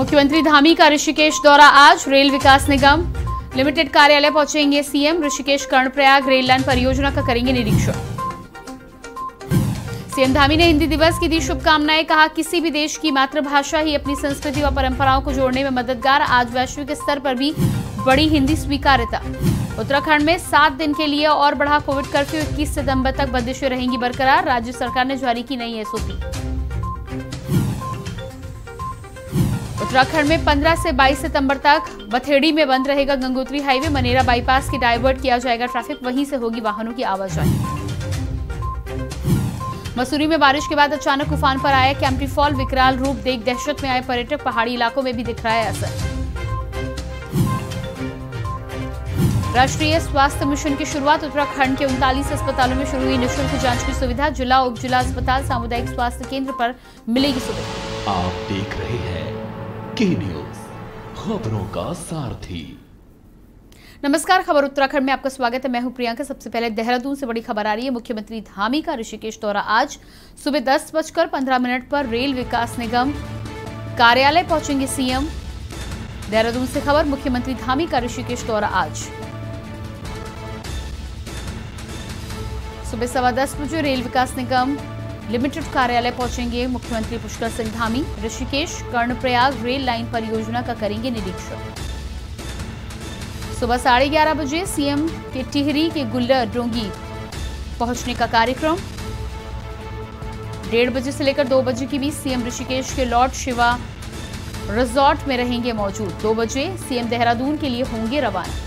मुख्यमंत्री धामी का ऋषिकेश दौरा आज। रेल विकास निगम लिमिटेड कार्यालय पहुंचेंगे CM. Rishikesh Karnaprayag rail line परियोजना का करेंगे निरीक्षण। सीएम धामी ने हिंदी दिवस की दी शुभकामनाएं। कहा किसी भी देश की मातृभाषा ही अपनी संस्कृति व परंपराओं को जोड़ने में मददगार। आज वैश्विक स्तर पर भी बड़ी हिंदी स्वीकार्यता। उत्तराखंड में 7 दिन के लिए और बढ़ा कोविड कर्फ्यू। 21 सितंबर तक बंदिशें रहेंगी बरकरार। राज्य सरकार ने जारी की नई एसओपी। उत्तराखंड में 15 से 22 सितंबर तक बथेड़ी में बंद रहेगा गंगोत्री हाईवे। मनेरा बाईपास की डायवर्ट किया जाएगा ट्रैफिक, वहीं से होगी वाहनों की आवाजाही। मसूरी में बारिश के बाद अचानक उफान पर आया कैंपटी फॉल। विकराल रूप देख दहशत में आए पर्यटक। पहाड़ी इलाकों में भी दिख रहा है असर। राष्ट्रीय स्वास्थ्य मिशन की शुरुआत। उत्तराखंड के 39 अस्पतालों में शुरू हुई निःशुल्क जांच की सुविधा। जिला उप जिला अस्पताल, सामुदायिक स्वास्थ्य केंद्र पर मिलेगी सुविधा। आप देख रहे हैं के न्यूज़, खबरों का सारथी। नमस्कार, खबर उत्तराखंड में आपका स्वागत है। मैं हूं प्रियंका। सबसे पहले देहरादून से बड़ी खबर आ रही है। मुख्यमंत्री धामी का ऋषिकेश दौरा आज। सुबह 10:15 पर रेल विकास निगम कार्यालय पहुंचेंगे सीएम। देहरादून से खबर, मुख्यमंत्री धामी का ऋषिकेश दौरा आज। सुबह 10:15 बजे रेल विकास निगम लिमिटेड कार्यालय पहुंचेंगे मुख्यमंत्री पुष्कर सिंह धामी। ऋषिकेश कर्णप्रयाग रेल लाइन परियोजना का करेंगे निरीक्षण। सुबह 11:30 बजे सीएम के टिहरी के गुल्लर डोंगी पहुंचने का कार्यक्रम। 1:30 बजे से लेकर 2 बजे के बीच सीएम ऋषिकेश के लॉर्ड शिवा रिजॉर्ट में रहेंगे मौजूद। 2 बजे सीएम देहरादून के लिए होंगे रवाना।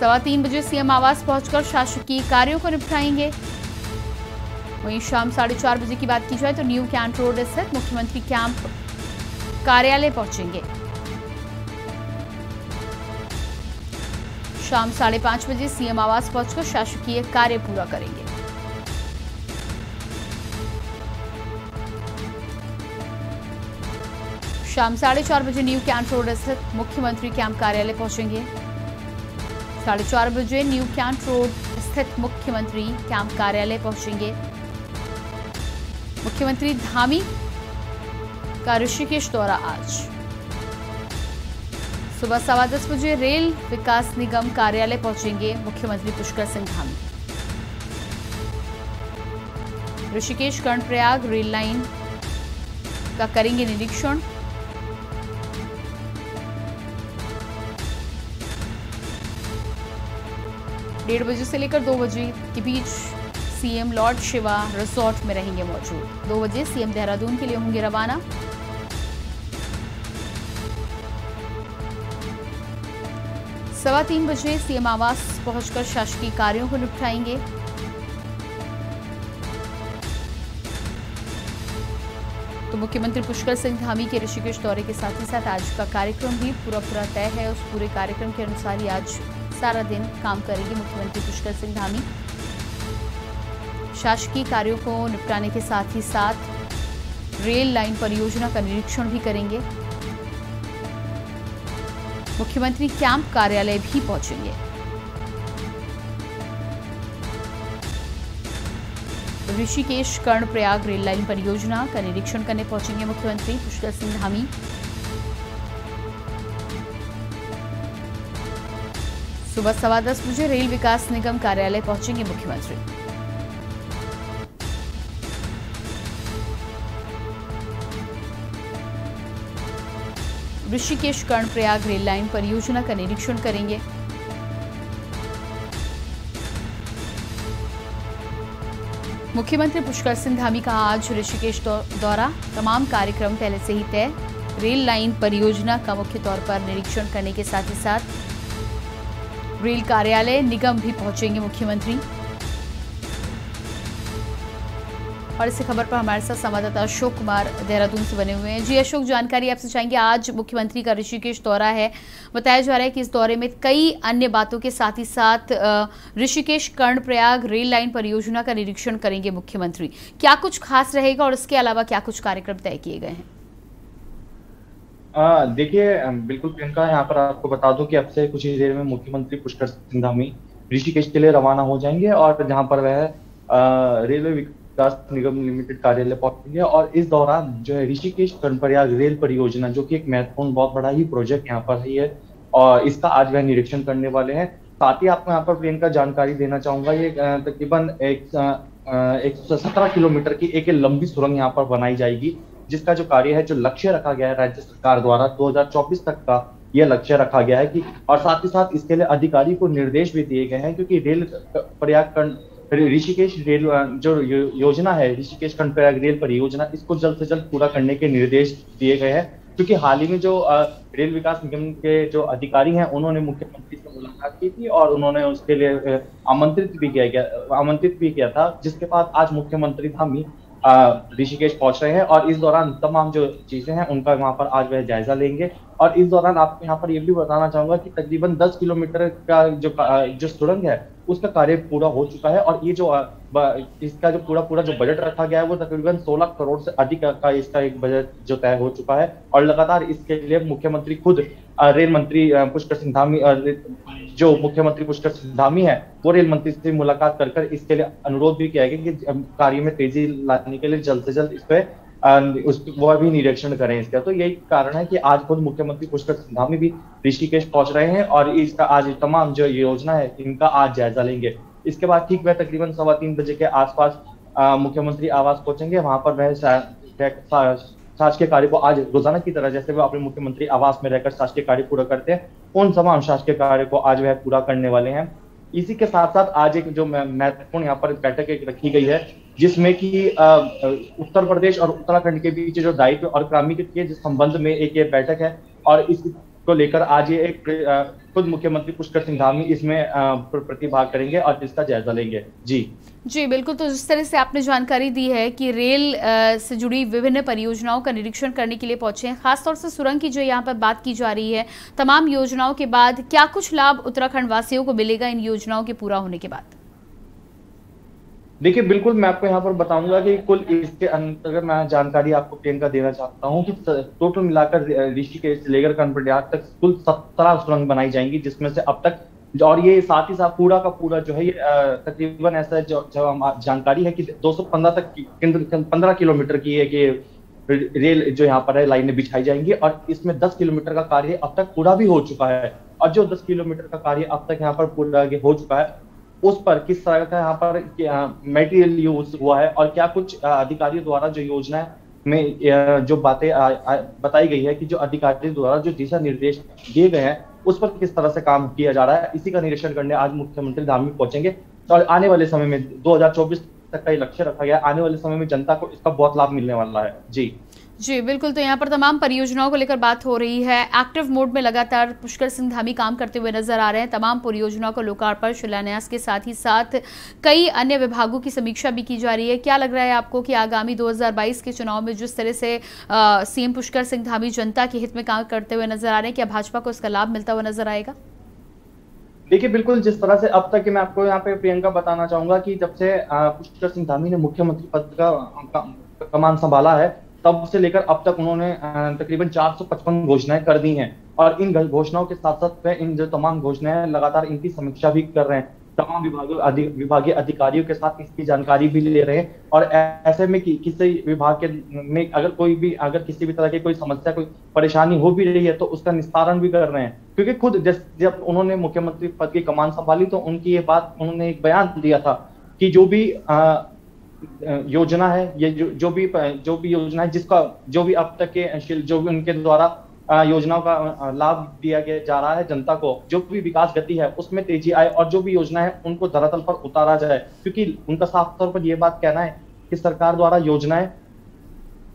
3:15 बजे सीएम आवास पहुंचकर शासकीय कार्यों को निपटाएंगे। वहीं शाम 4:30 बजे की बात की जाए तो न्यू कैंट रोड स्थित मुख्यमंत्री कैंप कार्यालय पहुंचेंगे। शाम 5:30 बजे सीएम आवास पहुंचकर शासकीय कार्य पूरा करेंगे। शाम 4:30 बजे न्यू कैंट रोड स्थित मुख्यमंत्री कैंप कार्यालय पहुंचेंगे। 4:30 बजे न्यू कैंट रोड स्थित मुख्यमंत्री कैंप कार्यालय पहुंचेंगे। मुख्यमंत्री धामी का ऋषिकेश दौरा आज। सुबह 10:15 बजे रेल विकास निगम कार्यालय पहुंचेंगे मुख्यमंत्री पुष्कर सिंह धामी। ऋषिकेश कर्णप्रयाग रेल लाइन का करेंगे निरीक्षण। डेढ़ बजे से लेकर 2 बजे के बीच सीएम लॉर्ड शिवा रिसोर्ट में रहेंगे मौजूद। 2 बजे सीएम देहरादून के लिए होंगे रवाना। सवा 3 बजे सीएम आवास पहुंचकर शासकीय कार्यों को निपटाएंगे। तो मुख्यमंत्री पुष्कर सिंह धामी के ऋषिकेश दौरे के साथ ही साथ आज का कार्यक्रम भी पूरा तय है। उस पूरे कार्यक्रम के अनुसार ही आज सारा दिन काम करेंगे मुख्यमंत्री पुष्कर सिंह धामी। शासकीय कार्यों को निपटाने के साथ ही साथ रेल लाइन परियोजना का निरीक्षण भी करेंगे। मुख्यमंत्री कैंप कार्यालय भी पहुंचेंगे। ऋषिकेश कर्णप्रयाग रेल लाइन परियोजना का निरीक्षण करने पहुंचेंगे मुख्यमंत्री पुष्कर सिंह धामी। सुबह 10:15 बजे रेल विकास निगम कार्यालय पहुंचेंगे मुख्यमंत्री। ऋषिकेश कर्णप्रयाग रेल लाइन परियोजना का निरीक्षण करेंगे। मुख्यमंत्री पुष्कर सिंह धामी का आज ऋषिकेश दौरा। तमाम कार्यक्रम पहले से ही तय। रेल लाइन परियोजना का मुख्य तौर पर निरीक्षण करने के साथ ही साथ रेल कार्यालय निगम भी पहुंचेंगे मुख्यमंत्री। और इसी खबर पर हमारे साथ संवाददाता अशोक कुमार देहरादून से बने हुए हैं। जी अशोक, जानकारी आपसे चाहेंगे। आज मुख्यमंत्री का ऋषिकेश दौरा है। बताया जा रहा है कि इस दौरे में कई अन्य बातों के साथ ही साथ ऋषिकेश कर्णप्रयाग रेल लाइन परियोजना का निरीक्षण करेंगे मुख्यमंत्री। क्या कुछ खास रहेगा और इसके अलावा क्या कुछ कार्यक्रम तय किए गए हैं? देखिए, बिल्कुल प्रियंका, यहाँ पर आपको बता दूं कि अब से कुछ ही देर में मुख्यमंत्री पुष्कर सिंह धामी ऋषिकेश के लिए रवाना हो जाएंगे और जहाँ पर वह रेलवे विकास निगम लिमिटेड कार्यालय पहुंचेंगे और इस दौरान जो है ऋषिकेश कर्णप्रयाग रेल परियोजना जो कि एक महत्वपूर्ण बहुत बड़ा ही प्रोजेक्ट यहाँ पर ही है और इसका आज वह निरीक्षण करने वाले हैं। साथ ही आपको यहाँ पर ट्रेन का जानकारी देना चाहूंगा, ये तकरीबन 117 किलोमीटर की एक लंबी सुरंग यहाँ पर बनाई जाएगी जिसका जो कार्य है, जो लक्ष्य रखा गया है राज्य सरकार द्वारा 2024 तक का यह लक्ष्य रखा गया है कि, और साथ ही साथ इसके लिए अधिकारी को निर्देश भी दिए गए हैं क्योंकि रेल प्रयाग ऋषिकेश रेल जो योजना है ऋषिकेश कर्णप्रयाग रेल परियोजना इसको जल्द से जल्द पूरा करने के निर्देश दिए गए हैं क्योंकि हाल ही में जो रेल विकास निगम के जो अधिकारी हैं उन्होंने मुख्यमंत्री से मुलाकात की थी और उन्होंने उसके लिए आमंत्रित भी किया था, जिसके बाद आज मुख्यमंत्री धामी ऋषिकेश पहुंच रहे हैं और इस दौरान तमाम जो चीजें हैं उनका वहां पर आज वह जायजा लेंगे। और इस दौरान आपको यहाँ पर यह भी बताना चाहूंगा कि तकरीबन 10 किलोमीटर का जो सुरंग है उसका कार्य पूरा हो चुका है और ये जो इसका जो पूरा जो बजट रखा गया है वो तकरीबन 16 करोड़ से अधिक का इसका एक बजट जो तय हो चुका है और लगातार इसके लिए मुख्यमंत्री खुद रेल मंत्री पुष्कर सिंह धामी जो मुख्यमंत्री पुष्कर सिंह धामी है वो रेल मंत्री से मुलाकात कर इसके लिए अनुरोध भी किया गया कि कार्य में तेजी लाने के लिए जल्द से जल्द इस पे वह भी निरीक्षण करें इसका। तो यही कारण है कि आज खुद मुख्यमंत्री पुष्कर सिंह धामी भी ऋषिकेश पहुंच रहे हैं और इसका आज तमाम जो योजना है इनका आज जायजा लेंगे। इसके बाद ठीक वह तकरीबन 3:15 बजे के आसपास मुख्यमंत्री आवास पहुंचेंगे, वहां पर वह शासकीय कार्य को आज रोजाना की तरह जैसे वह अपने मुख्यमंत्री आवास में रहकर शासकीय कार्य पूरा करते हैं उन तमाम शासकीय कार्य को आज वह पूरा करने वाले हैं। इसी के साथ साथ आज एक जो महत्वपूर्ण यहाँ पर बैठक एक रखी गई है जिसमें कि उत्तर प्रदेश और उत्तराखंड के बीच जो दायित्व और क्रामिक के जिस संबंध में एक ये बैठक है और इसको लेकर आज ये एक खुद मुख्यमंत्री पुष्कर सिंह धामी इसमें प्रतिभाग करेंगे और इसका जायजा लेंगे। जी बिल्कुल, तो जिस तरह से आपने जानकारी दी है कि रेल से जुड़ी विभिन्न परियोजनाओं का निरीक्षण करने के लिए पहुंचे हैं, खासतौर से सुरंग की जो यहाँ पर बात की जा रही है, तमाम योजनाओं के बाद क्या कुछ लाभ उत्तराखंड वासियों को मिलेगा इन योजनाओं के पूरा होने के बाद? देखिए बिल्कुल, मैं आपको यहाँ पर बताऊंगा कि कुल इसके अंतर्गत मैं जानकारी आपको ट्रेन का देना चाहता हूँ कि टोटल मिलाकर ऋषिकेश से लेकर कर्णप्रयाग तक कुल 17 सुरंग बनाई जाएंगी जिसमें से अब तक, और ये साथ ही साथ पूरा का पूरा जो है ये तकरीबन ऐसा जब हम जानकारी है कि 215 तक 15 किलोमीटर की एक रेल जो यहाँ पर है लाइनें बिछाई जाएंगी और इसमें 10 किलोमीटर का कार्य अब तक पूरा भी हो चुका है और जो 10 किलोमीटर का कार्य अब तक यहाँ पर पूरा हो चुका है उस पर किस तरह का यहाँ पर मटेरियल यूज हुआ है और क्या कुछ अधिकारियों द्वारा जो योजना में जो बातें बताई गई है कि जो अधिकारियों द्वारा जो दिशा निर्देश दिए गए हैं उस पर किस तरह से काम किया जा रहा है, इसी का निरीक्षण करने आज मुख्यमंत्री धामी पहुंचेंगे। और आने वाले समय में 2024 तक का लक्ष्य रखा गया, आने वाले समय में जनता को इसका बहुत लाभ मिलने वाला है। जी बिल्कुल, तो यहाँ पर तमाम परियोजनाओं को लेकर बात हो रही है, एक्टिव मोड में लगातार पुष्कर सिंह धामी काम करते हुए नजर आ रहे हैं। तमाम परियोजनाओं को लोकार्पण शिलान्यास के साथ ही साथ कई अन्य विभागों की समीक्षा भी की जा रही है। क्या लग रहा है आपको कि आगामी 2022 के चुनाव में जिस तरह से सीएम पुष्कर सिंह धामी जनता के हित में काम करते हुए नजर आ रहे हैं, क्या भाजपा को इसका लाभ मिलता हुआ नजर आएगा? देखिए बिल्कुल, जिस तरह से अब तक मैं आपको यहाँ पे प्रियंका बताना चाहूंगा कि जब से पुष्कर सिंह धामी ने मुख्यमंत्री पद का कमान संभाला है तब से लेकर अब तक उन्होंने तकरीबन 455 घोषणाएं कर दी हैं और इन घोषणाओं के साथ साथ वे इन जो तमाम घोषणाएं लगातार इनकी समीक्षा भी कर रहे हैं, तमाम विभागीय अधिकारियों के साथ इसकी जानकारी भी ले रहे हैं और ऐसे में किसी विभाग के में अगर किसी भी तरह की कोई समस्या कोई परेशानी हो भी रही है तो उसका निस्तारण भी कर रहे हैं क्योंकि खुद जब उन्होंने मुख्यमंत्री पद की कमान संभाली तो उनकी ये बात उन्होंने एक बयान दिया था कि जो भी योजना है ये जो भी योजना है जिसका जो भी अब तक के जो भी उनके द्वारा योजनाओं का लाभ दिया गया जा रहा है जनता को, जो भी विकास गति है उसमें तेजी आए और जो भी योजना है उनको धरातल पर उतारा जाए क्योंकि उनका साफ तौर पर यह बात कहना है कि सरकार द्वारा योजनाएं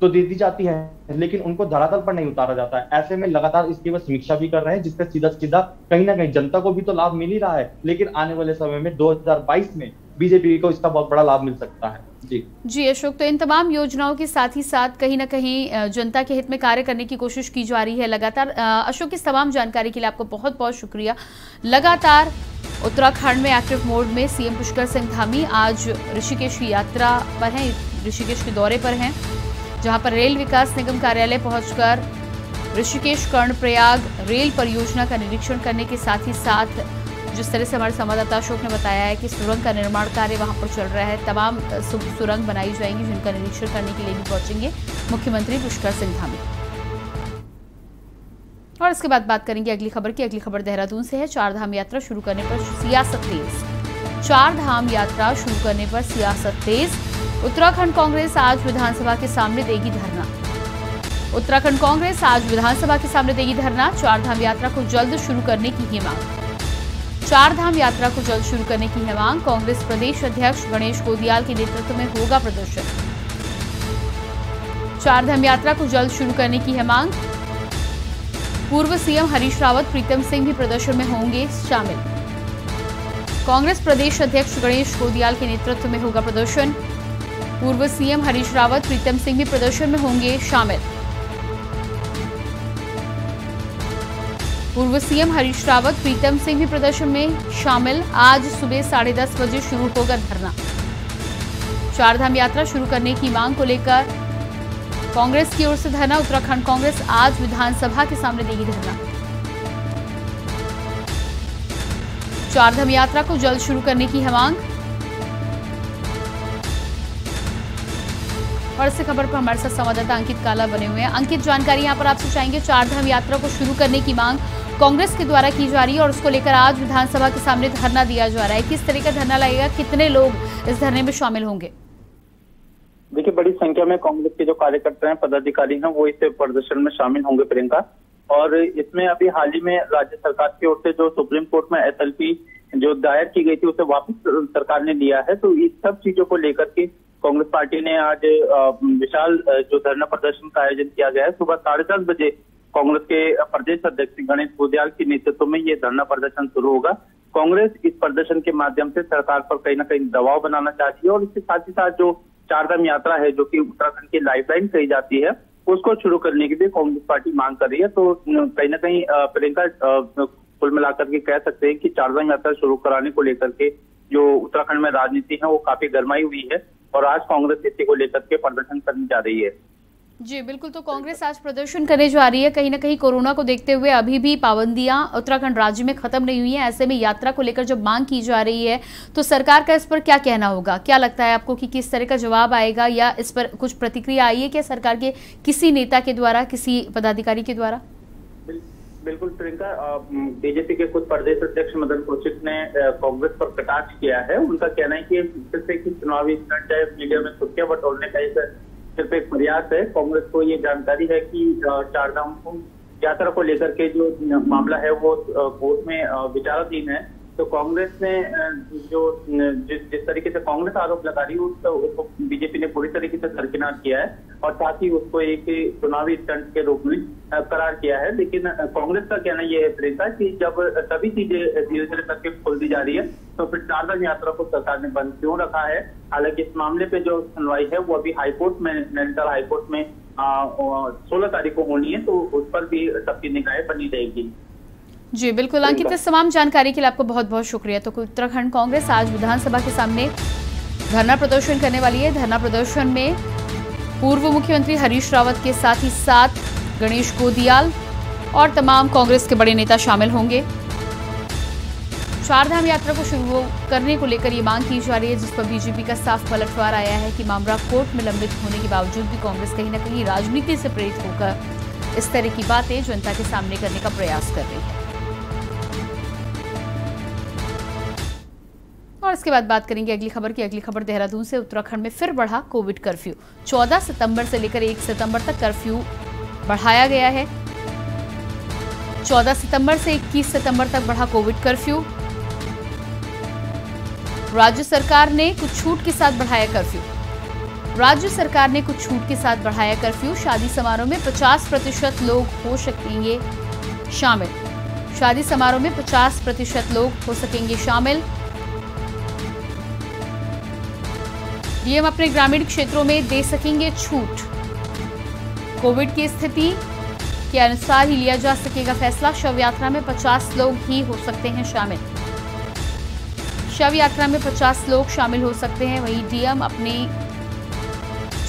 तो दे दी जाती है लेकिन उनको धरातल पर नहीं उतारा जाता है। ऐसे में लगातार इसकी वह समीक्षा भी कर रहे हैं जिससे सीधा कहीं ना कहीं जनता को भी तो लाभ मिल ही रहा है लेकिन आने वाले समय में 2022 में बीजेपी को इसका बहुत बड़ा लाभ मिल सकता है। जी अशोक, तो इन तमाम योजनाओं के साथ ही साथ कहीं ना कहीं जनता के हित में कार्य करने की कोशिश की जा रही है लगातार। अशोक, इस तमाम जानकारी के लिए आपको बहुत बहुत शुक्रिया। लगातार उत्तराखंड में एक्टिव मोड में सीएम पुष्कर सिंह धामी आज ऋषिकेश की यात्रा पर हैं, ऋषिकेश के दौरे पर हैं, जहां पर रेल विकास निगम कार्यालय पहुंचकर ऋषिकेश कर्णप्रयाग रेल परियोजना का निरीक्षण करने के साथ ही साथ जिस तरह से हमारे संवाददाता अशोक ने बताया है कि सुरंग का निर्माण कार्य वहां पर चल रहा है, तमाम सुरंग बनाई जाएंगी जिनका निरीक्षण करने के लिए भी पहुंचेंगे मुख्यमंत्री पुष्कर सिंह धामी। और इसके बाद बात करेंगे अगली खबर की। अगली खबर देहरादून से है। चार धाम यात्रा शुरू करने पर सियासत तेज। चार धाम यात्रा शुरू करने पर सियासत तेज। उत्तराखंड कांग्रेस आज विधानसभा के सामने देगी धरना। उत्तराखंड कांग्रेस आज विधानसभा के सामने देगी धरना। चारधाम यात्रा को जल्द शुरू करने की है मांग। चारधाम यात्रा को जल्द शुरू करने की है मांग। कांग्रेस प्रदेश अध्यक्ष गणेश गोडियाल के नेतृत्व में होगा प्रदर्शन। चारधाम यात्रा को जल्द शुरू करने की है मांग। पूर्व सीएम हरीश रावत, प्रीतम सिंह भी प्रदर्शन में होंगे शामिल। कांग्रेस प्रदेश अध्यक्ष गणेश गोडियाल के नेतृत्व में होगा प्रदर्शन। पूर्व सीएम हरीश रावत, प्रीतम सिंह भी प्रदर्शन में होंगे शामिल। पूर्व सीएम हरीश रावत, प्रीतम सिंह भी प्रदर्शन में शामिल। आज सुबह 10:30 बजे शुरू होगा धरना। चारधाम यात्रा शुरू करने की मांग को लेकर कांग्रेस की ओर से धरना। उत्तराखंड कांग्रेस आज विधानसभा के सामने देगी धरना। चारधाम यात्रा को जल्द शुरू करने की है मांग। और इस खबर पर हमारे साथ संवाददाता अंकित काला बने हुए हैं। अंकित, जानकारी यहाँ पर आपसे चाहेंगे। चारधाम यात्रा को शुरू करने की मांग कांग्रेस के द्वारा की जा रही है और उसको लेकर आज विधानसभा के सामने धरना दिया जा रहा है। किस तरह का धरना लगेगा, कितने लोग इस धरने में शामिल होंगे? देखिए, बड़ी संख्या में कांग्रेस के जो कार्यकर्ता हैं, पदाधिकारी हैं, वो इस प्रदर्शन में शामिल होंगे प्रियंका। और इसमें अभी हाल ही में राज्य सरकार की ओर से जो सुप्रीम कोर्ट में SLP जो दायर की गई थी उसे वापस सरकार ने लिया है। तो इस सब चीजों को लेकर के कांग्रेस पार्टी ने आज विशाल जो धरना प्रदर्शन का आयोजन किया गया है। सुबह 10:30 बजे कांग्रेस के प्रदेश अध्यक्ष गणेश गोडियाल के नेतृत्व में ये धरना प्रदर्शन शुरू होगा। कांग्रेस इस प्रदर्शन के माध्यम से सरकार पर कहीं ना कहीं दबाव बनाना चाहती है और इसके साथ ही साथ जो चारधाम यात्रा है, जो कि उत्तराखंड की लाइफलाइन कही जाती है, उसको शुरू करने के लिए कांग्रेस पार्टी मांग कर रही है। तो कहीं ना कहीं प्रियंका, कुल मिलाकर के कह सकते हैं कि चारधाम यात्रा शुरू कराने को लेकर के जो उत्तराखंड में राजनीति है वो काफी गरमाई हुई है और आज कांग्रेस इसी को लेकर के प्रदर्शन करने जा रही है। जी बिल्कुल, तो कांग्रेस आज प्रदर्शन करने जा रही है। कहीं ना कहीं कोरोना को देखते हुए अभी भी पाबंदियां उत्तराखंड राज्य में खत्म नहीं हुई हैं। ऐसे में यात्रा को लेकर जब मांग की जा रही है तो सरकार का इस पर क्या कहना होगा? क्या लगता है आपको कि किस तरह का जवाब आएगा या इस पर कुछ प्रतिक्रिया आई है क्या सरकार के किसी नेता के द्वारा, किसी पदाधिकारी के द्वारा? बिल्कुल प्रियंका, बीजेपी के खुद प्रदेश अध्यक्ष मदन कौशिक ने कांग्रेस पर कटाक्ष किया है। उनका कहना है कि चुनावी इंटरनेट चाहे मीडिया में सुर्खियां बटोरने का एक सिर्फ एक प्रयास है। कांग्रेस को ये जानकारी है कि चारधाम को यात्रा को लेकर के जो मामला है वो कोर्ट में विचाराधीन है। तो कांग्रेस ने जो जिस तरीके से कांग्रेस आरोप लगा रही है उसको बीजेपी ने पूरी तरीके से दरकिनार किया है और साथ ही उसको एक चुनावी स्टंट के रूप में करार किया है। लेकिन कांग्रेस का कहना यह है प्रियंका कि जब सभी चीजें धीरे धीरे करके खोल दी जा रही है तो फिर चारधाम यात्रा को सरकार ने बंद क्यों रखा है। हालांकि इस मामले पे जो सुनवाई है वो अभी हाईकोर्ट में, नैनीताल हाईकोर्ट में 16 तारीख को होनी है, तो उस पर भी सबकी निगाहें बनी रहेगी। जी बिल्कुल अंकित, इस तमाम जानकारी के लिए आपको बहुत बहुत शुक्रिया। तो उत्तराखंड कांग्रेस आज विधानसभा के सामने धरना प्रदर्शन करने वाली है। धरना प्रदर्शन में पूर्व मुख्यमंत्री हरीश रावत के साथ ही साथ गणेश गोडियाल और तमाम कांग्रेस के बड़े नेता शामिल होंगे। चारधाम यात्रा को शुरू करने को लेकर ये मांग की जा रही है, जिस पर बीजेपी का साफ पलटवार आया है कि मामला कोर्ट में लंबित होने के बावजूद भी कांग्रेस कहीं ना कहीं राजनीति से प्रेरित होकर इस तरह की बातें जनता के सामने करने का प्रयास कर रही है। और इसके बाद बात करेंगे अगली खबर की। अगली खबर देहरादून से। उत्तराखंड में फिर बढ़ा कोविड कर्फ्यू। 14 सितंबर से लेकर 1 सितंबर तक कर्फ्यू बढ़ाया गया है। 14 सितंबर से 21 सितंबर तक बढ़ा कोविड कर्फ्यू। राज्य सरकार ने कुछ छूट के साथ बढ़ाया कर्फ्यू। राज्य सरकार ने कुछ छूट के साथ बढ़ाया कर्फ्यू। शादी समारोह में 50% लोग हो सकेंगे शामिल। शादी समारोह में 50% लोग हो सकेंगे शामिल। डीएम अपने ग्रामीण क्षेत्रों में दे सकेंगे छूट। कोविड की स्थिति के अनुसार ही लिया जा सकेगा फैसला। शव यात्रा में 50 लोग ही हो सकते हैं शामिल। शव यात्रा में 50 लोग शामिल हो सकते हैं। वहीं डीएम अपनी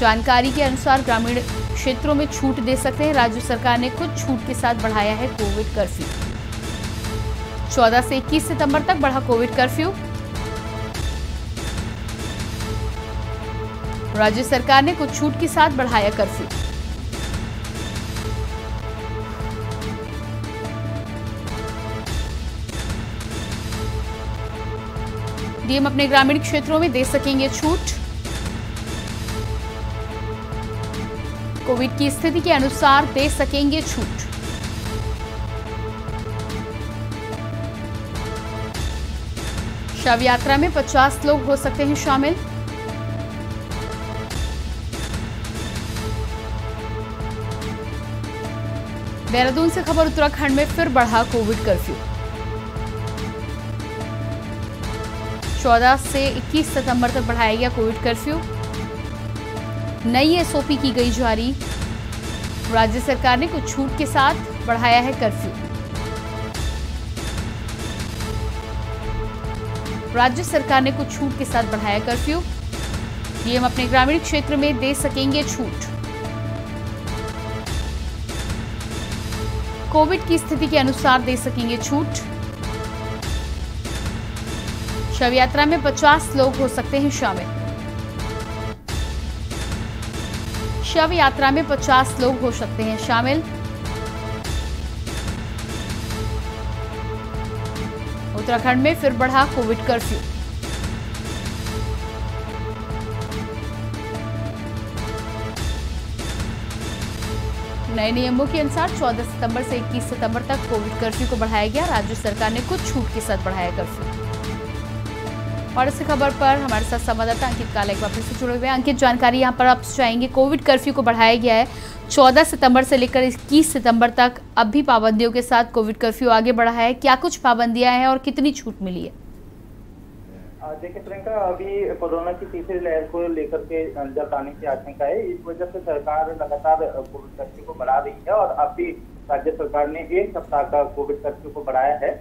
जानकारी के अनुसार ग्रामीण क्षेत्रों में छूट दे सकते हैं। राज्य सरकार ने कुछ छूट के साथ बढ़ाया है कोविड कर्फ्यू। 14 से 21 सितंबर तक बढ़ा कोविड कर्फ्यू। राज्य सरकार ने कुछ छूट के साथ बढ़ाया कर्फ्यू। डीएम अपने ग्रामीण क्षेत्रों में दे सकेंगे छूट। कोविड की स्थिति के अनुसार दे सकेंगे छूट। शव यात्रा में 50 लोग हो सकते हैं शामिल। देहरादून से खबर, उत्तराखंड में फिर बढ़ा कोविड कर्फ्यू। 14 से 21 सितंबर तक बढ़ाया गया कोविड कर्फ्यू। नई एसओपी की गई जारी। राज्य सरकार ने कुछ छूट के साथ बढ़ाया है कर्फ्यू। राज्य सरकार ने कुछ छूट के साथ बढ़ाया कर्फ्यू। डीएम अपने ग्रामीण क्षेत्र में दे सकेंगे छूट। कोविड की स्थिति के अनुसार दे सकेंगे छूट। शव यात्रा में 50 लोग हो सकते हैं शामिल। शव यात्रा में 50 लोग हो सकते हैं शामिल। उत्तराखंड में फिर बढ़ा कोविड कर्फ्यू। नए नियमों के अनुसार 14 सितंबर से 21 सितंबर तक कोविड कर्फ्यू को बढ़ाया गया। राज्य सरकार ने कुछ छूट के साथ बढ़ाया कर्फ्यू। और इस खबर पर हमारे साथ संवाददाता अंकित काला एक बार फिर से जुड़े हुए हैं। अंकित, जानकारी यहाँ पर आप चाहेंगे। कोविड कर्फ्यू को बढ़ाया गया है 14 सितंबर से लेकर 21 सितंबर तक। अब भी पाबंदियों के साथ कोविड कर्फ्यू आगे बढ़ा है। क्या कुछ पाबंदियां हैं और कितनी छूट मिली है? देखिए प्रियंका, अभी कोरोना की तीसरी लहर को लेकर के जल्द आने की आशंका है। इस वजह से सरकार लगातार कोविड कर्फ्यू को बढ़ा रही है और अब भी राज्य सरकार ने 1 सप्ताह का कोविड कर्फ्यू को बढ़ाया है।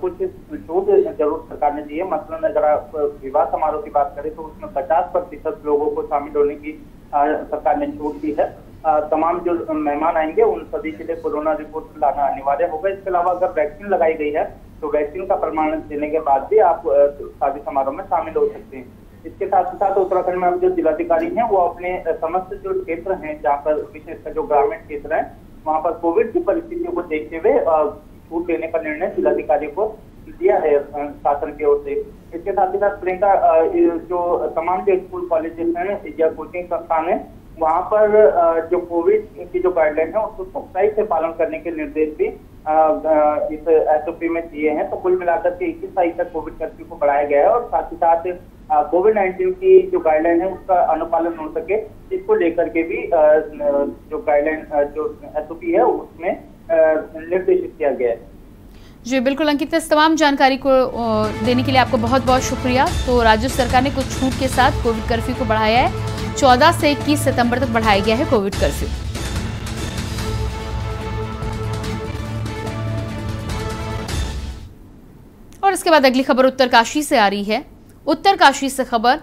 कुछ छूट जरूर सरकार ने दी है। मसलन अगर आप विवाह समारोह की बात करें तो उसमें 50% लोगों को शामिल होने की सरकार ने छूट दी है। तमाम जो मेहमान आएंगे उन सभी के लिए कोरोना रिपोर्ट लाना अनिवार्य होगा। इसके अलावा अगर वैक्सीन लगाई गई है तो वैक्सीन का प्रमाण देने के बाद भी आप शादी समारोह में शामिल हो सकते हैं। इसके साथ ही साथ उत्तराखंड में अब जो जिलाधिकारी हैं वो अपने समस्त जो क्षेत्र हैं, जहाँ पर विशेषकर जो ग्रामीण क्षेत्र है, वहाँ पर कोविड की परिस्थितियों को देखते हुए छूट देने का निर्णय जिलाधिकारी को दिया है शासन की ओर से। इसके साथ ही साथ प्रियंका, जो तमाम जो स्कूल कॉलेजेस हैं या कोचिंग संस्थान है, वहाँ पर जो कोविड की जो गाइडलाइन है उसको सख्ताई से पालन करने के निर्देश भी इस एसओपी में दिए हैं। तो कुल मिलाकर के 21 तारीख तक कोविड कर्फ्यू को बढ़ाया गया है और साथ ही साथ कोविड-19 की जो गाइडलाइन है उसका अनुपालन हो सके, इसको लेकर के भी जो गाइडलाइन जो एसओपी है उसमें निर्देशित किया गया है। जी बिल्कुल अंकित, इस तमाम जानकारी को देने के लिए आपको बहुत बहुत शुक्रिया। तो राज्य सरकार ने कुछ छूट के साथ कोविड कर्फ्यू को बढ़ाया है। 14 से 21 सितंबर तक बढ़ाया गया है कोविड कर्फ्यू। और इसके बाद अगली खबर उत्तरकाशी से आ रही है। उत्तरकाशी से खबर,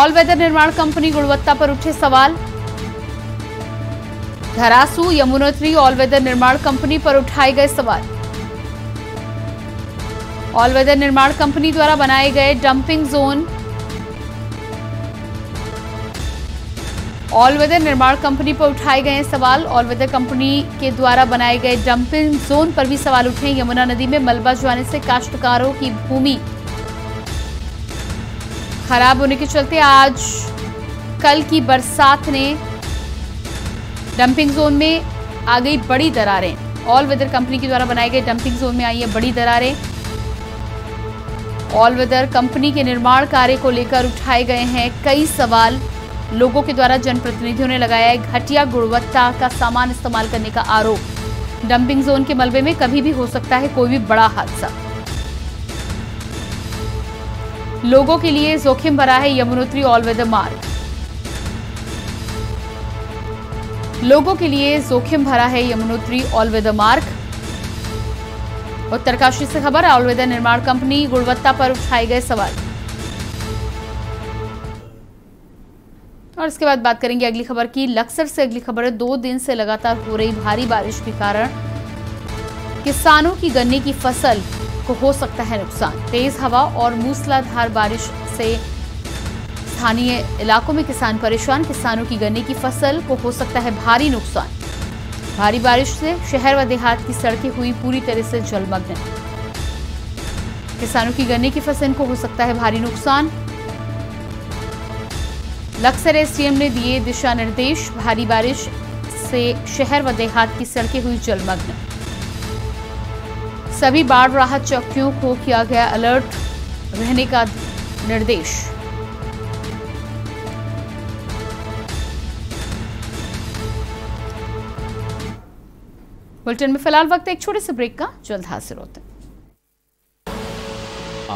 ऑल वेदर निर्माण कंपनी गुणवत्ता पर उठे सवाल। धरासू यमुनोत्री ऑल वेदर निर्माण कंपनी पर उठाए गए सवाल। ऑल वेदर निर्माण कंपनी द्वारा बनाए गए डंपिंग जोन। ऑल वेदर निर्माण कंपनी पर उठाए गए सवाल। ऑल वेदर कंपनी के द्वारा बनाए गए डंपिंग जोन पर भी सवाल उठे। यमुना नदी में मलबा जाने से काश्तकारों की भूमि खराब होने के चलते आज कल की बरसात ने डंपिंग जोन में आ गई बड़ी दरारें। ऑल वेदर कंपनी के द्वारा बनाए गए डंपिंग जोन में आई है बड़ी दरारें। ऑल वेदर कंपनी के निर्माण कार्य को लेकर उठाए गए हैं कई सवाल। लोगों के द्वारा जनप्रतिनिधियों ने लगाया है घटिया गुणवत्ता का सामान इस्तेमाल करने का आरोप। डंपिंग जोन के मलबे में कभी भी हो सकता है कोई भी बड़ा हादसा। लोगों के लिए जोखिम भरा है यमुनोत्री ऑल वेदर मार्ग। लोगों के लिए जोखिम भरा है यमुनोत्री ऑल वेदर मार्ग। उत्तरकाशी से खबर, ऑल वेदर निर्माण कंपनी गुणवत्ता पर उठाए गए सवाल। और इसके बाद बात करेंगे अगली खबर की। लक्सर से अगली खबर है। 2 दिन से लगातार हो रही भारी बारिश के कारण किसानों की गन्ने की फसल को हो सकता है नुकसान। तेज हवा और मूसलाधार बारिश से स्थानीय इलाकों में किसान परेशान। किसानों की गन्ने की फसल को हो सकता है भारी नुकसान। भारी बारिश से शहर व देहात की सड़कें हुई पूरी तरह से जलमग्न। किसानों की गन्ने की फसल को हो सकता है भारी नुकसान। लक्सर एसडीएम ने दिए दिशा निर्देश। भारी बारिश से शहर व देहात की सड़कें हुई जलमग्न। सभी बाढ़ राहत चौकियों को किया गया अलर्ट रहने का निर्देश। बुलेटिन में फिलहाल वक्त है एक छोटे से ब्रेक का, जल्द हाजिर होते हैं।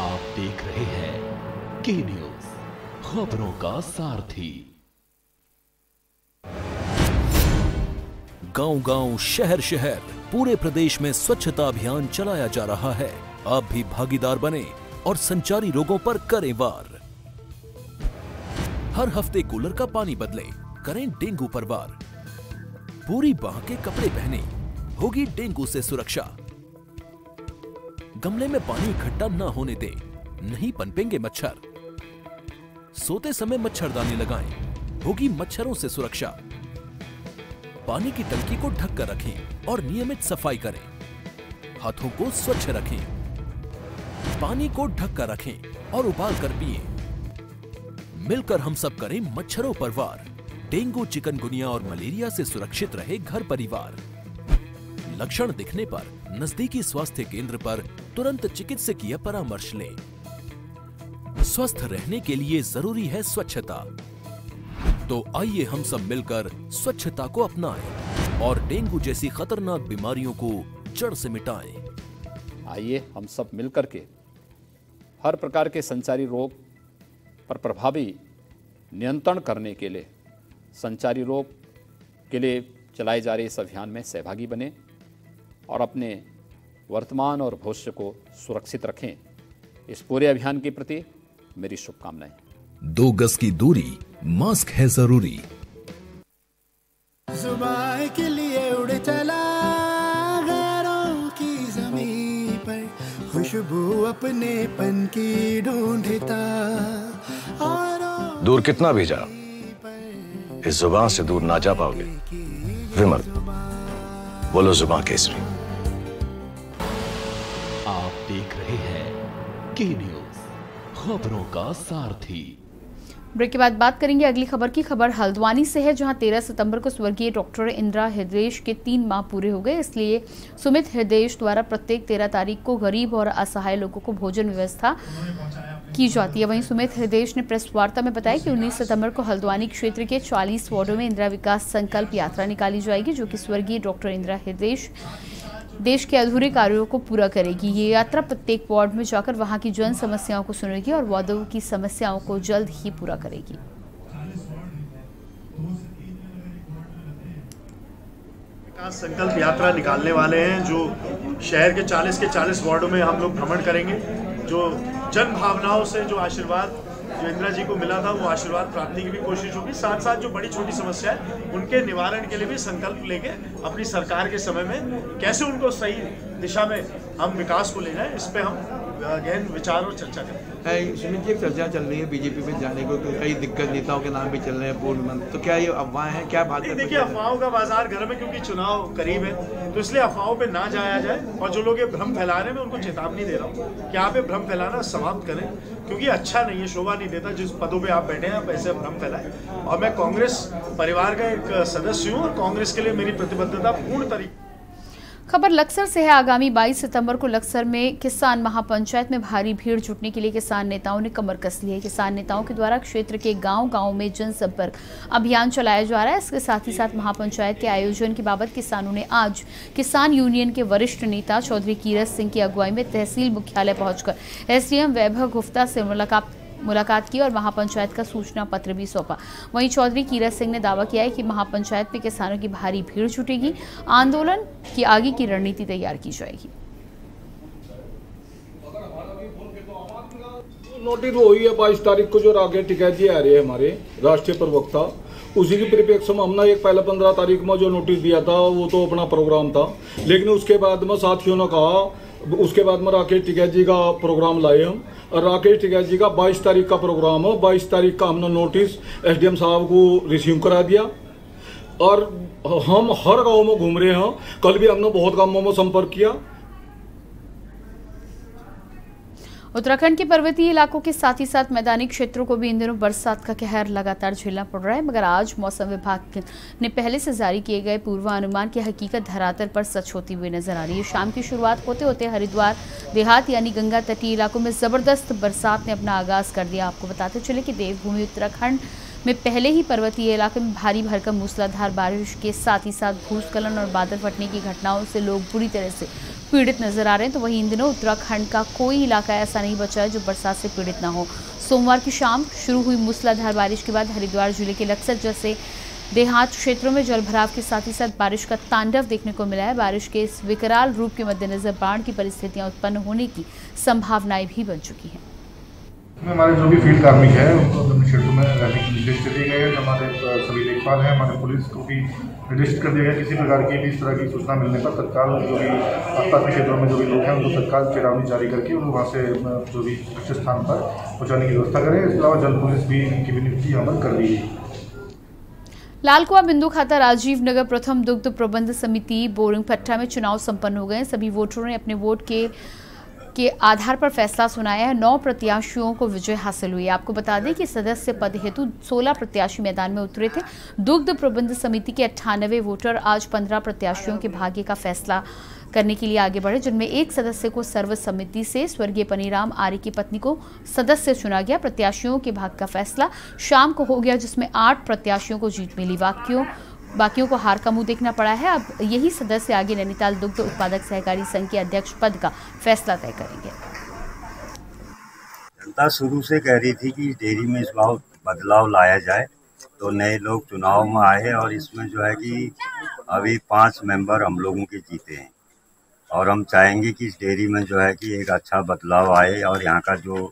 आप देख रहे हैं की न्यूज, खबरों का सारथी। गांव-गांव, शहर-शहर, पूरे प्रदेश में स्वच्छता अभियान चलाया जा रहा है। आप भी भागीदार बने और संचारी रोगों पर करें वार। हर हफ्ते कूलर का पानी बदलें, करें डेंगू पर वार। पूरी बाह के कपड़े पहने, होगी डेंगू से सुरक्षा। गमले में पानी इकट्ठा ना होने दें, नहीं पनपेंगे मच्छर। सोते समय मच्छरदानी लगाएं, होगी मच्छरों से सुरक्षा। पानी की टंकी को ढक कर रखें और नियमित सफाई करें। हाथों को स्वच्छ रखें। पानी को ढक कर रखें और उबाल कर पिएं। मिलकर हम सब करें मच्छरों पर वार। डेंगू, चिकनगुनिया और मलेरिया से सुरक्षित रहे घर परिवार। लक्षण दिखने पर नजदीकी स्वास्थ्य केंद्र पर तुरंत चिकित्सकीय परामर्श लें। स्वस्थ रहने के लिए जरूरी है स्वच्छता। तो आइए हम सब मिलकर स्वच्छता को अपनाएं और डेंगू जैसी खतरनाक बीमारियों को जड़ से मिटाएं। आइए हम सब मिलकर के हर प्रकार के संचारी रोग पर प्रभावी नियंत्रण करने के लिए, संचारी रोग के लिए चलाए जा रहे इस अभियान में सहभागी बने और अपने वर्तमान और भविष्य को सुरक्षित रखें। इस पूरे अभियान के प्रति मेरी शुभकामनाएं। 2 गज की दूरी, मास्क है जरूरी। सुबह के लिए उड़ चला घरों की जमीन पर, खुशबू अपने पन की ढूंढता। दूर कितना भी जा, इस जुबान से दूर ना जा पाओगे। विमल बोलो जुबां केसरी। आप देख रहे हैं की न्यूज, खबरों का सारथी। ब्रेक के बाद बात करेंगे अगली खबर की। खबर हल्द्वानी से है, जहां 13 सितंबर को स्वर्गीय डॉक्टर इंदिरा हृदेश के 3 माह पूरे हो गए। इसलिए सुमित हृदेश द्वारा प्रत्येक 13 तारीख को गरीब और असहाय लोगों को भोजन व्यवस्था की जाती है। वहीं सुमित हृदेश ने प्रेस वार्ता में बताया कि 19 सितंबर को हल्द्वानी क्षेत्र के 40 वार्डों में इंदिरा विकास संकल्प यात्रा निकाली जाएगी, जो कि स्वर्गीय डॉक्टर इंदिरा हृदेश देश के अधूरे कार्यों को पूरा करेगी। ये यात्रा प्रत्येक वार्ड में जाकर वहां की जन समस्याओं को सुनेगी और वार्डों की समस्याओं को जल्द ही पूरा करेगी। विकास संकल्प यात्रा निकालने वाले हैं, जो शहर के 40 वार्डों में हम लोग भ्रमण करेंगे। जो जन भावनाओं से जो आशीर्वाद जो इंदिरा जी को मिला था, वो आशीर्वाद प्राप्ति की भी कोशिश होगी। साथ साथ जो बड़ी छोटी समस्या है, उनके निवारण के लिए भी संकल्प लेके अपनी सरकार के समय में कैसे उनको सही दिशा में हम विकास को ले जाए, इस पे हम गहन विचार और चर्चा करें। सुमित जी, एक चर्चा चल रही है बीजेपी में जाने को, कई दिग्गज नेताओं के नाम भी चल रहे हैं पूर्व मंत्री, तो क्या ये अफवाह है? क्या बात है? देखिए, अफवाहों का बाजार गर्म है क्योंकि चुनाव करीब है, तो इसलिए अफवाहों पे ना जाया जाए। और जो लोग ये भ्रम फैला रहे हैं, मैं उनको चेतावनी दे रहा हूँ कि आप ये भ्रम फैलाना समाप्त करें, क्योंकि अच्छा नहीं है, शोभा नहीं देता। जिस पदों पे आप बैठे हैं, आप ऐसे भ्रम फैलाएं। और मैं कांग्रेस परिवार का एक सदस्य हूँ और कांग्रेस के लिए मेरी प्रतिबद्धता पूर्ण तरीके। खबर लक्सर से है। आगामी 22 सितंबर को लक्सर में किसान महापंचायत में भारी भीड़ जुटने के लिए किसान नेताओं ने कमर कस ली है। किसान नेताओं के द्वारा क्षेत्र के गांव-गांव में जनसंपर्क अभियान चलाया जा रहा है। इसके साथ ही साथ महापंचायत के आयोजन की बाबत किसानों ने आज किसान यूनियन के वरिष्ठ नेता चौधरी कीरत सिंह की अगुवाई में तहसील मुख्यालय पहुंचकर एसडीएम वैभव गुप्ता से मुलाकात की और महापंचायत का सूचना पत्र भी सौंपा। वहीं चौधरी कीरत सिंह ने दावा किया है कि महापंचायत में किसानों की भारी भीड़ जुटेगी, आंदोलन की आगे की रणनीति तैयार की जाएगी। नोटिस वो हुई है 22 तारीख को जो राघव टिकैत जी आ रहे हैं हमारे राष्ट्रीय प्रवक्ता, उसी के परिप्रेक्ष्य में हमने एक पहला 15 तारीख में जो नोटिस दिया था, वो तो अपना प्रोग्राम था, लेकिन उसके बाद में साथियों ने कहा उसके बाद में राकेश टिकैत जी का प्रोग्राम लाए हम। राकेश टिकैत जी का 22 तारीख का प्रोग्राम है। 22 तारीख का हमने नोटिस एसडीएम साहब को रिसीव करा दिया और हम हर गांव में घूम रहे हैं। कल भी हमने बहुत गांवों में संपर्क किया। उत्तराखंड के पर्वतीय इलाकों के साथ ही साथ मैदानी क्षेत्रों को भी इन दिनों बरसात का कहर लगातार झेलना पड़ रहा है, मगर आज मौसम विभाग ने पहले से जारी किए गए पूर्वानुमान की हकीकत धरातल पर सच होती हुई नजर आ रही है। शाम की शुरुआत होते होते हरिद्वार देहात यानी गंगा तटीय इलाकों में जबरदस्त बरसात ने अपना आगाज कर दिया। आपको बताते चले कि देवभूमि उत्तराखंड में पहले ही पर्वतीय इलाके में भारी भरकम मूसलाधार बारिश के साथ ही साथ भूस्खलन और बादल फटने की घटनाओं से लोग बुरी तरह से पीड़ित नजर आ रहे हैं। तो वहीं इन दिनों उत्तराखंड का कोई इलाका ऐसा नहीं बचा है जो बरसात से पीड़ित ना हो। सोमवार की शाम शुरू हुई मूसलाधार बारिश के बाद हरिद्वार जिले के लक्सर जैसे देहात क्षेत्रों में जलभराव के साथ ही साथ बारिश का तांडव देखने को मिला है। बारिश के इस विकराल रूप के मद्देनजर बाढ़ की परिस्थितियाँ उत्पन्न होने की संभावनाएं भी बन चुकी हैं। हमारे जो भी फील्ड कार्मिक है उनको अपने क्षेत्रों में रहने के निर्देश दिए गए हैं। हमारे सभी लेखपाल हैं, हमारे पुलिस को भी निर्देशित कर दिया गया किसी प्रकार की भी इस तरह की सूचना मिलने पर तत्काल जो भी आसपास के क्षेत्रों में जो भी लोग हैं उनको तत्काल चेतावनी जारी करके उनको वहाँ से जो भी सुरक्षित स्थान पर पहुँचाने की व्यवस्था करें। इसके अलावा जल पुलिस भी इनकी भी नियुक्ति यहाँ पर कर दी है। लालकुआ बिंदु खाता राजीव नगर प्रथम दुग्ध प्रबंध समिति बोरिंग पट्टा में चुनाव संपन्न हो गए। सभी वोटरों ने अपने वोट के आधार पर फैसला सुनाया है। 9 प्रत्याशियों को विजय हासिल हुई। आपको बता दें कि सदस्य पद हेतु 16 प्रत्याशी मैदान में उतरे थे। दुग्ध प्रबंध समिति के 98 वोटर आज 15 प्रत्याशियों के भाग्य का फैसला करने के लिए आगे बढ़े, जिनमें एक सदस्य को सर्वसम्मति से स्वर्गीय पनीराम आर्य की पत्नी को सदस्य चुना गया। प्रत्याशियों के भाग का फैसला शाम को हो गया, जिसमें 8 प्रत्याशियों को जीत मिली। बाकियों को हार का मुंह देखना पड़ा है। अब यही सदस्य आगे नैनीताल दुग्ध उत्पादक सहकारी संघ के अध्यक्ष पद का फैसला तय करेंगे। जनता शुरू से कह रही थी कि डेयरी में इस बार बदलाव लाया जाए, तो नए लोग चुनाव में आए और इसमें जो है कि अभी 5 मेंबर हम लोगों के जीते हैं और हम चाहेंगे कि इस डेयरी में जो है कि एक अच्छा बदलाव आए और यहाँ का जो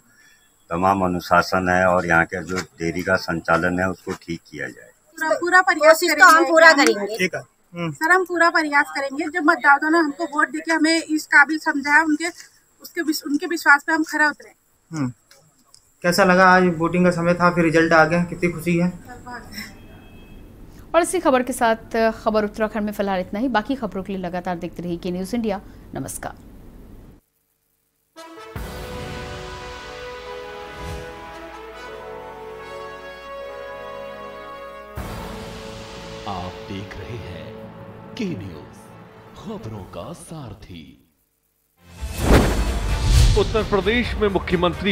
तमाम अनुशासन है और यहाँ का जो डेयरी का संचालन है उसको ठीक किया जाए। पूरा प्रयास तो हम पूरा करेंगे। ठीक है सर, हम पूरा प्रयास करेंगे। जब मतदाताओं ने हमको वोट देके हमें इस काबिल समझाया, उनके विश्वास पे हम खरा उतरे। कैसा लगा आज वोटिंग का समय था, फिर रिजल्ट आ गया, कितनी खुशी है। और इसी खबर के साथ खबर उत्तराखंड में फिलहाल इतना ही। बाकी खबरों के लिए लगातार देखते रहिए के न्यूज इंडिया। नमस्कार। आप देख रहे हैं के न्यूज, खबरों का सारथी। उत्तर प्रदेश में मुख्यमंत्री